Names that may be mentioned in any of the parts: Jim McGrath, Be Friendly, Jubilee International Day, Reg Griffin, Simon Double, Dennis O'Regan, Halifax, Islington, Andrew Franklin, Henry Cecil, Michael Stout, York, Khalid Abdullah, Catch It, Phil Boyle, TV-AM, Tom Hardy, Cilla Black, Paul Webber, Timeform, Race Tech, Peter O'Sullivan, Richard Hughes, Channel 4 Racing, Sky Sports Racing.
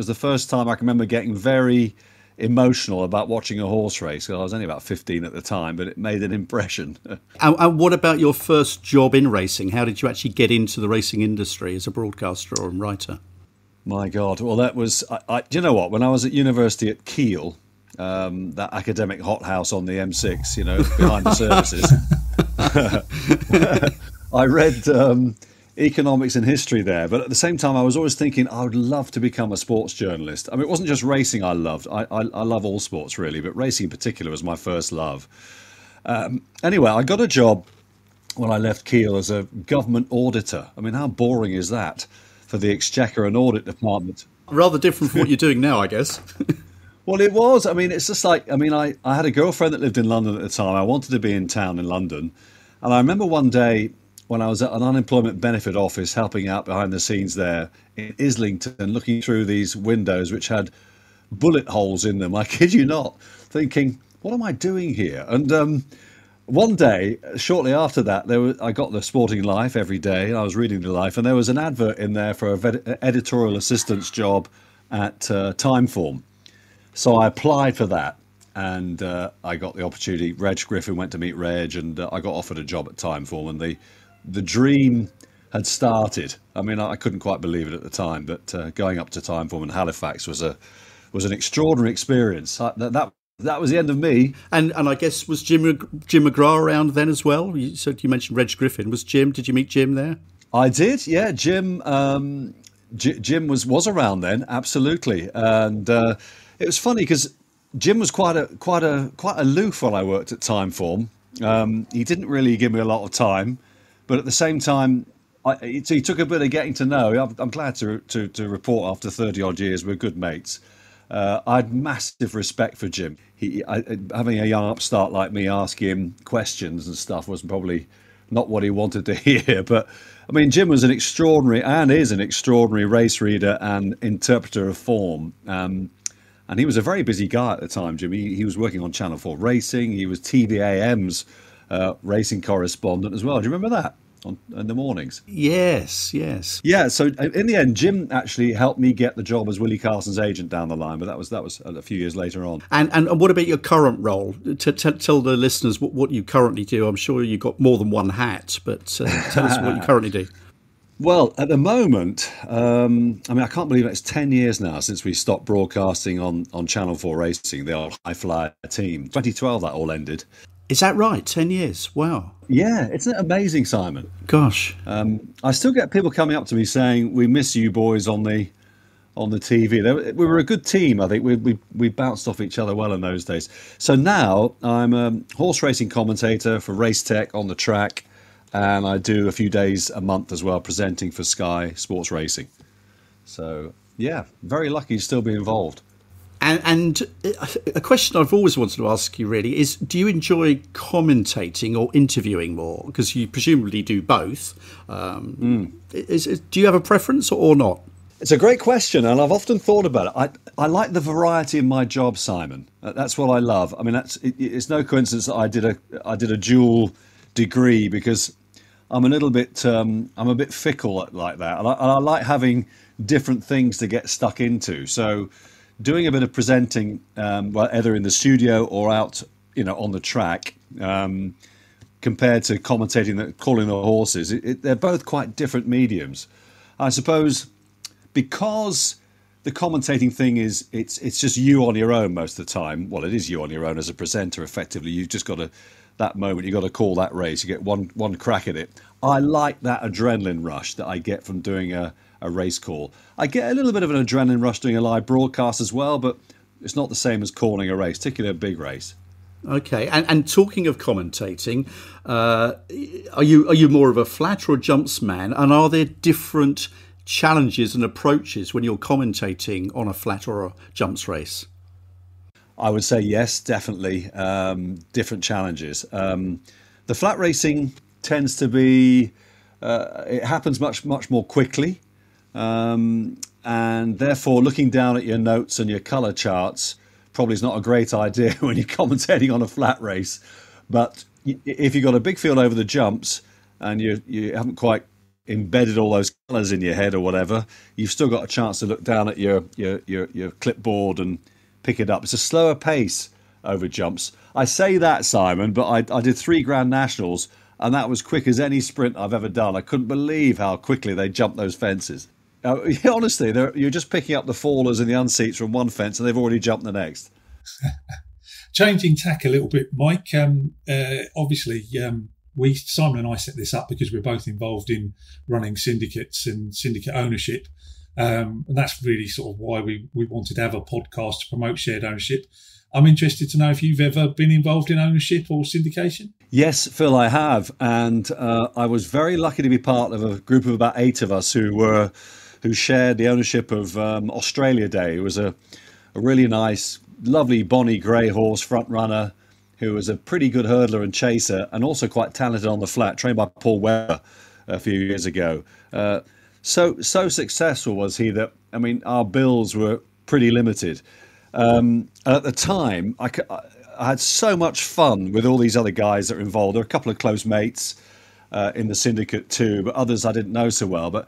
was the first time I can remember getting very emotional about watching a horse race. Well, I was only about 15 at the time, but it made an impression. And what about your first job in racing? How did you actually get into the racing industry as a broadcaster or writer? My God. Well, that was, do you know what? When I was at university at Keele, that academic hothouse on the M6, you know, behind the services, I read economics and history there. But at the same time, I was always thinking I would love to become a sports journalist. I mean, it wasn't just racing I loved. I love all sports, really, but racing in particular was my first love. Anyway, I got a job when I left Keele as a government auditor. I mean, how boring is that for the Exchequer and Audit Department? Rather different from what you're doing now, I guess. Well, it was. I mean, it's just like, I mean, I had a girlfriend that lived in London at the time. I wanted to be in town in London. And I remember one day, when I was at an unemployment benefit office helping out behind the scenes there in Islington, looking through these windows which had bullet holes in them, I kid you not, thinking, what am I doing here? And one day, shortly after that, I got the Sporting Life every day, and I was reading the Life, and there was an advert in there for an editorial assistant's job at Timeform. So I applied for that, and I got the opportunity. Reg Griffin went to meet Reg, and I got offered a job at Timeform, and the dream had started. I mean, I couldn't quite believe it at the time, but going up to Timeform in Halifax was an extraordinary experience. That was the end of me. And I guess, was Jim McGrath around then as well? So you mentioned Reg Griffin. Was Jim? Did you meet Jim there? I did. Yeah, Jim. Jim was around then, absolutely. And it was funny because Jim was quite aloof while I worked at Timeform. He didn't really give me a lot of time. But at the same time, he took a bit of getting to know. I'm glad to report after 30-odd years, we're good mates. I had massive respect for Jim. Having a young upstart like me asking him questions and stuff was probably not what he wanted to hear. But, I mean, Jim was an extraordinary, and is an extraordinary, race reader and interpreter of form. And he was a very busy guy at the time, Jim. He was working on Channel 4 Racing. He was TV-AM's racing correspondent as well. Do you remember that in the mornings? Yes. Yeah. So in the end, Jim actually helped me get the job as Willie Carson's agent down the line, but that was a few years later on. And what about your current role? Tell the listeners what you currently do. I'm sure you got more than one hat, but tell us what you currently do. Well, at the moment, I mean, I can't believe it's 10 years now since we stopped broadcasting on Channel 4 Racing, the old High Flyer team. 2012, that all ended. Is that right? 10 years. Wow. Yeah. Isn't it amazing, Simon? Gosh. I still get people coming up to me saying, we miss you boys on the TV. We were a good team, I think. We bounced off each other well in those days. So now I'm a horse racing commentator for Race Tech on the track, and I do a few days a month as well, presenting for Sky Sports Racing. So, yeah, very lucky to still be involved. And a question I've always wanted to ask you really is, do you enjoy commentating or interviewing more? Because you presumably do both. Do you have a preference or not? It's a great question, and I've often thought about it. I like the variety in my job, Simon. That's what I love. I mean, it's no coincidence that I did a dual degree, because I'm a little bit I'm a bit fickle like that, and I like having different things to get stuck into. So doing a bit of presenting, well, either in the studio or out, you know, on the track, compared to commentating, calling the horses, they're both quite different mediums. I suppose because the commentating thing is, it's just you on your own most of the time. Well, it is you on your own as a presenter, effectively. You've just got to, that moment, you've got to call that race. You get one crack at it. I like that adrenaline rush that I get from doing a race call. I get a little bit of an adrenaline rush doing a live broadcast as well, but it's not the same as calling a race, particularly a big race. Okay, and talking of commentating, are you more of a flat or a jumps man? And are there different challenges and approaches when you're commentating on a flat or a jumps race? I would say yes, definitely. Different challenges. The flat racing tends to be, it happens much more quickly. And therefore looking down at your notes and your colour charts probably is not a great idea when you're commentating on a flat race. But if you've got a big field over the jumps and you haven't quite embedded all those colours in your head or whatever, you've still got a chance to look down at your clipboard and pick it up. It's a slower pace over jumps. I say that, Simon, but I did 3 Grand Nationals, and that was quick as any sprint I've ever done. I couldn't believe how quickly they jumped those fences. Honestly, you're just picking up the fallers and the unseats from one fence, and they've already jumped the next. Changing tack a little bit, Mike. Obviously, Simon and I set this up because we're both involved in running syndicates and syndicate ownership. And that's really sort of why we wanted to have a podcast to promote shared ownership. I'm interested to know if you've ever been involved in ownership or syndication. Yes, Phil, I have. And I was very lucky to be part of a group of about 8 of us who shared the ownership of Australia Day. It was a really nice, lovely Bonnie Grey horse, front runner, who was a pretty good hurdler and chaser and also quite talented on the flat, trained by Paul Webber a few years ago. So successful was he that, I mean, our bills were pretty limited. At the time, I had so much fun with all these other guys that were involved. There were a couple of close mates in the syndicate too, but others I didn't know so well. But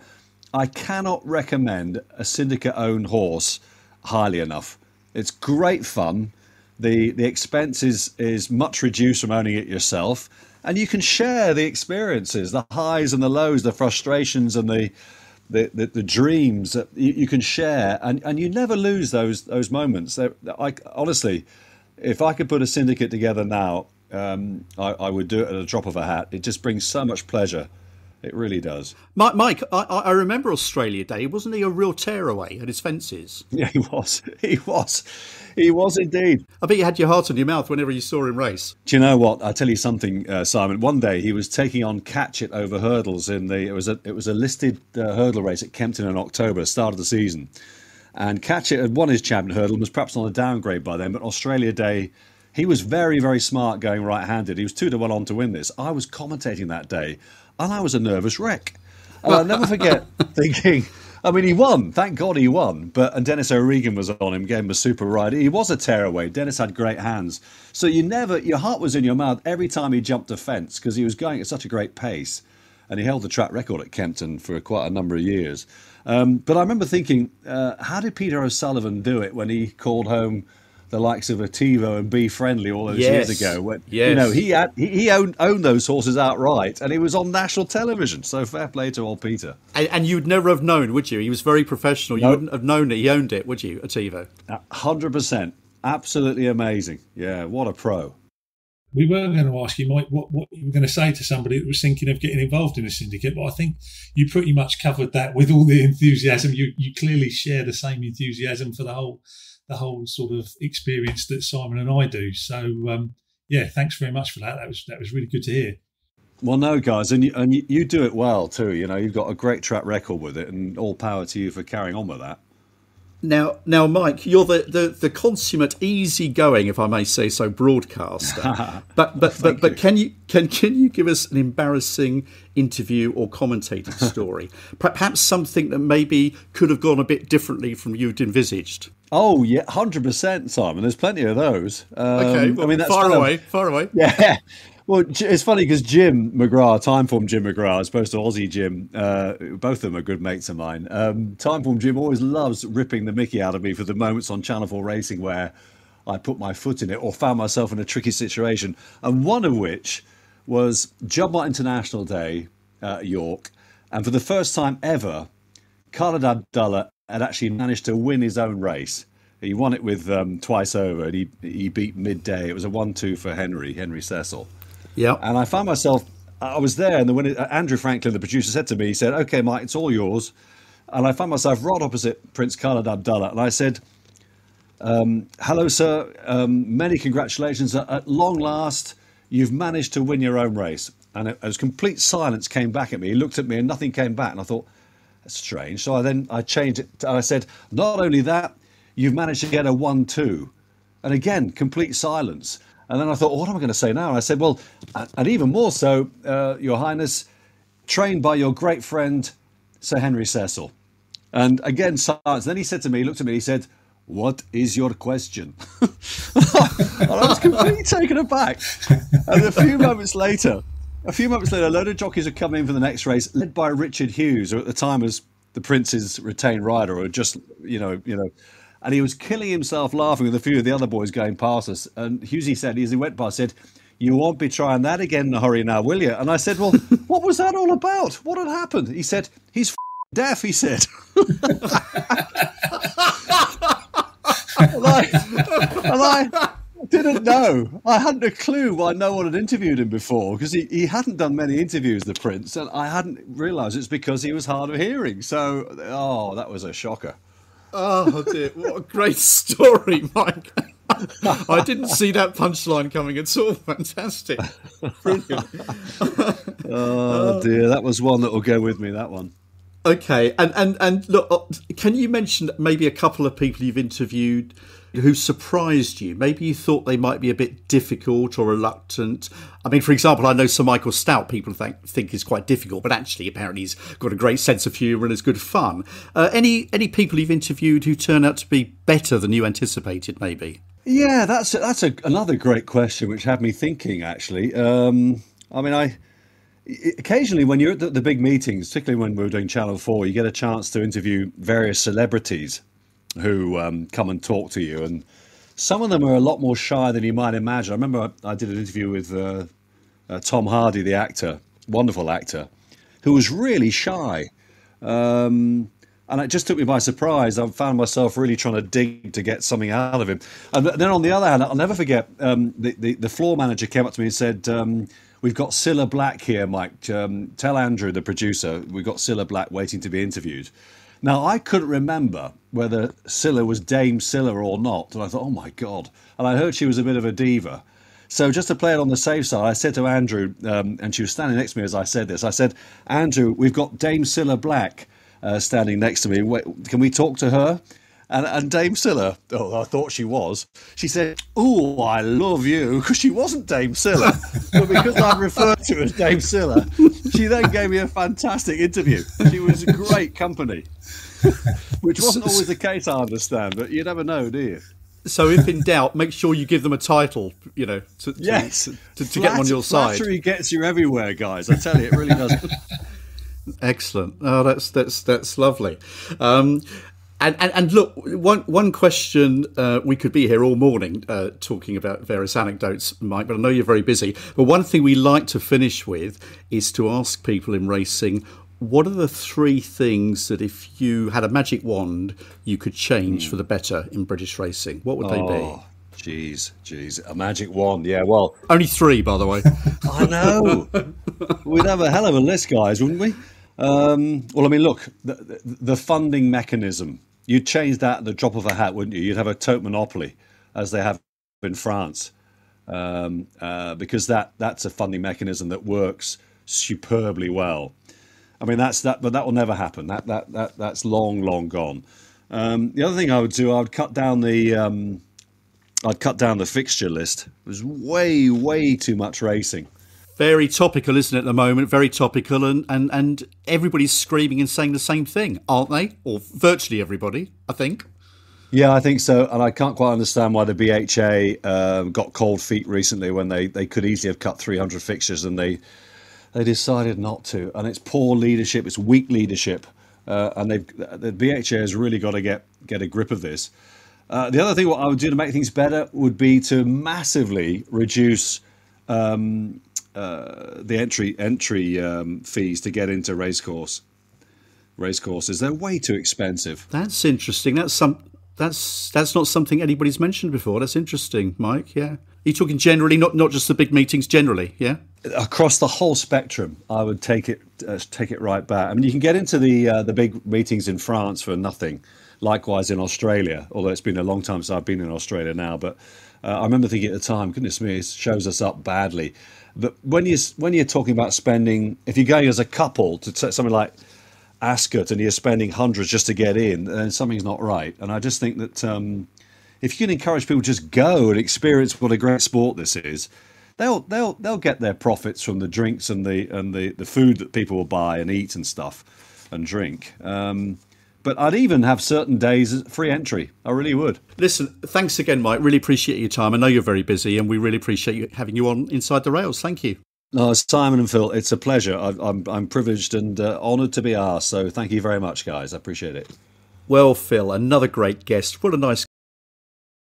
I cannot recommend a syndicate-owned horse highly enough. It's great fun. The expense is much reduced from owning it yourself, and you can share the experiences, the highs and the lows, the frustrations and the dreams that you can share, and you never lose those moments. Honestly, if I could put a syndicate together now, I would do it at a drop of a hat. It just brings so much pleasure. It really does. Mike, I remember Australia Day. Wasn't he a real tearaway at his fences? Yeah, he was. He was indeed. I bet you had your heart in your mouth whenever you saw him race. Do you know what? I'll tell you something, Simon. One day he was taking on Catch It over hurdles. It was a listed hurdle race at Kempton in October, start of the season. And Catch It had won his champion hurdle and was perhaps on a downgrade by then. But Australia Day, he was very, very smart going right-handed. He was 2-1 on to win this. I was commentating that day, and I was a nervous wreck. And I'll never forget thinking, I mean, he won. Thank God he won. And Dennis O'Regan was on him, gave him a super ride. He was a tearaway. Dennis had great hands. So your heart was in your mouth every time he jumped a fence because he was going at such a great pace. And he held the track record at Kempton for quite a number of years. But I remember thinking, how did Peter O'Sullivan do it when he called home the likes of Ativo and Be Friendly all those years ago? When, yes. You know, he owned those horses outright, and he was on national television, so fair play to old Peter. And you'd never have known, would you? He was very professional. No. You wouldn't have known that he owned it, would you, Ativo? 100%. Absolutely amazing. Yeah, what a pro. We were going to ask you, Mike, what you were going to say to somebody that was thinking of getting involved in a syndicate, but I think you pretty much covered that with all the enthusiasm. You clearly share the same enthusiasm for the whole sort of experience that Simon and I do. So, thanks very much for that. That was really good to hear. Well, no, guys, and you do it well too. You know, you've got a great track record with it, and all power to you for carrying on with that. Now, Mike, you're the consummate easygoing, if I may say so, broadcaster. but can you give us an embarrassing interview or commentating story? Perhaps something that maybe could have gone a bit differently from you'd envisaged. Oh yeah, 100%, Simon. There's plenty of those. Okay, well, I mean, that's far away. Yeah. Well, it's funny because Jim McGrath, Timeform Jim McGrath, as opposed to Aussie Jim, both of them are good mates of mine. Timeform Jim always loves ripping the mickey out of me for the moments on Channel 4 Racing where I put my foot in it or found myself in a tricky situation. And one of which was Jubilee International Day at York. And for the first time ever, Khalid Abdullah had actually managed to win his own race. He won it with twice over, and he beat Midday. It was a 1-2 for Henry Cecil. Yeah, and I found myself, I was there, and when Andrew Franklin, the producer, said to me, he said, "Okay, Mike, it's all yours." And I found myself right opposite Prince Khalid Abdullah, and I said, "Hello, sir. Many congratulations. At long last, you've managed to win your own race." And it was complete silence came back at me. He looked at me, and nothing came back. And I thought, "That's strange." So I changed it, and I said, "Not only that, you've managed to get a 1-2," and again, complete silence. And then I thought, well, what am I going to say now? And I said, well, and even more so, Your Highness, trained by your great friend, Sir Henry Cecil. And again, silence. Then he said to me, he looked at me, he said, "What is your question?" And I was completely taken aback. And a few moments later, A few months later, a load of jockeys had come in for the next race, led by Richard Hughes, who at the time was the Prince's retained rider, or just, you know. And he was killing himself laughing with a few of the other boys going past us. And Hughesy said, as he went past, said, "You won't be trying that again in a hurry now, will you?" And I said, "Well, what was that all about? What had happened?" He said, "He's f***ing deaf," he said. And I didn't know. I hadn't a clue why no one had interviewed him before, because he hadn't done many interviews, the Prince, and I hadn't realised it's because he was hard of hearing. So, oh, that was a shocker. Oh, dear. What a great story, Mike. I didn't see that punchline coming at all. Fantastic. Brilliant. Oh, dear. That was one that will go with me, that one. Okay. And look, can you mention maybe a couple of people you've interviewed who surprised you? Maybe you thought they might be a bit difficult or reluctant. I mean, for example, I know Sir Michael Stout people think is quite difficult, but actually apparently he's got a great sense of humour and is good fun. Any people you've interviewed who turn out to be better than you anticipated, maybe? Yeah, that's another great question, which had me thinking, actually. I mean, occasionally when you're at the big meetings, particularly when we were doing Channel 4, you get a chance to interview various celebrities who come and talk to you, and some of them are a lot more shy than you might imagine. I remember I did an interview with Tom Hardy, the actor, wonderful actor, who was really shy, and it just took me by surprise. I found myself really trying to dig to get something out of him. And then on the other hand, I'll never forget, the floor manager came up to me and said, "We've got Cilla Black here, Mike. Tell Andrew, the producer, we've got Cilla Black waiting to be interviewed." Now, I couldn't remember whether Cilla was Dame Cilla or not. And I thought, oh, my God. And I heard she was a bit of a diva. So just to play it on the safe side, I said to Andrew, and she was standing next to me as I said this, I said, "Andrew, we've got Dame Cilla Black standing next to me. Wait, can we talk to her?" And Dame Cilla, oh, I thought she was, she said, "Oh, I love you," because she wasn't Dame Cilla. But because I referred to her as Dame Cilla, she then gave me a fantastic interview. She was a great company, which wasn't always the case, I understand, but you never know, do you? So if in doubt, make sure you give them a title, you know, to get them on your side. Flattery gets you everywhere, guys. I tell you, it really does. Excellent. Oh, that's lovely. And look, one question, we could be here all morning talking about various anecdotes, Mike, but I know you're very busy. But one thing we like to finish with is to ask people in racing, what are the three things that if you had a magic wand, you could change for the better in British racing? What would they be? Jeez, a magic wand. Yeah, well, only three, by the way. I know. We'd have a hell of a list, guys, wouldn't we? Well, I mean, look, the funding mechanism. You'd change that at the drop of a hat, wouldn't you? You'd have a tote monopoly, as they have in France, because that's a funding mechanism that works superbly well. I mean, that's that, but that will never happen. That's long gone. The other thing I would do, I would cut down the fixture list. There's way too much racing. Very topical, isn't it, at the moment? Very topical, and everybody's screaming and saying the same thing, aren't they? Or virtually everybody, I think. Yeah, I think so. And I can't quite understand why the BHA got cold feet recently when they could easily have cut 300 fixtures and they decided not to. And it's poor leadership, it's weak leadership, and the BHA has really got to get a grip of this. The other thing what I would do to make things better would be to massively reduce the entry fees to get into racecourses. They're way too expensive. That's interesting. That's not something anybody's mentioned before. That's interesting, Mike. Yeah, you're talking generally, not just the big meetings. Generally, yeah, across the whole spectrum, I would take it right back. I mean, you can get into the big meetings in France for nothing. Likewise in Australia, although it's been a long time since I've been in Australia now. But I remember thinking at the time, goodness me, it shows us up badly. But when you're talking about spending, if you're going as a couple to something like Ascot and you're spending hundreds just to get in, then something's not right. And I just think that if you can encourage people to just go and experience what a great sport this is, they'll get their profits from the drinks and the food that people will buy and eat and stuff and drink. But I'd even have certain days free entry. I really would. Listen, thanks again, Mike. Really appreciate your time. I know you're very busy, and we really appreciate having you on Inside the Rails. Thank you. No, Simon and Phil, it's a pleasure. I'm privileged and honoured to be asked. So thank you very much, guys. I appreciate it. Well, Phil, another great guest. What a nice